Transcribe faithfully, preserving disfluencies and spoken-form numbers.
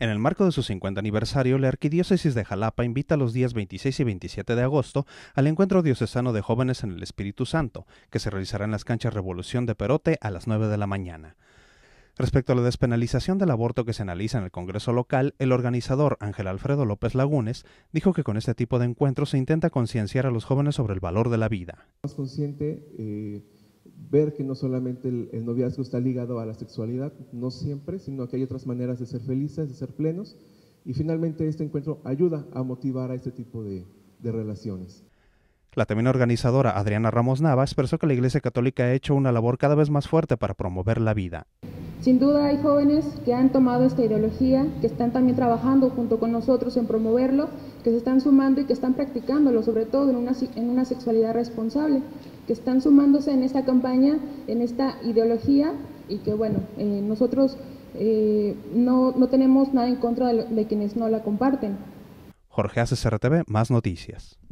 En el marco de su cincuenta aniversario, la Arquidiócesis de Xalapa invita los días veintiséis y veintisiete de agosto al Encuentro Diocesano de Jóvenes en el Espíritu Santo, que se realizará en las canchas Revolución de Perote a las nueve de la mañana. Respecto a la despenalización del aborto que se analiza en el Congreso local, el organizador Ángel Alfredo López Lagunes dijo que con este tipo de encuentros se intenta concienciar a los jóvenes sobre el valor de la vida. Más consciente, eh, ver que no solamente el, el noviazgo está ligado a la sexualidad, no siempre, sino que hay otras maneras de ser felices, de ser plenos, y finalmente este encuentro ayuda a motivar a este tipo de, de relaciones. La también organizadora Adriana Ramos Nava expresó que la Iglesia católica ha hecho una labor cada vez más fuerte para promover la vida. Sin duda hay jóvenes que han tomado esta ideología, que están también trabajando junto con nosotros en promoverlo, que se están sumando y que están practicándolo, sobre todo en una, en una sexualidad responsable, que están sumándose en esta campaña, en esta ideología, y que bueno, eh, nosotros eh, no, no tenemos nada en contra de, de quienes no la comparten. Jorge A C C R T V, Más Noticias.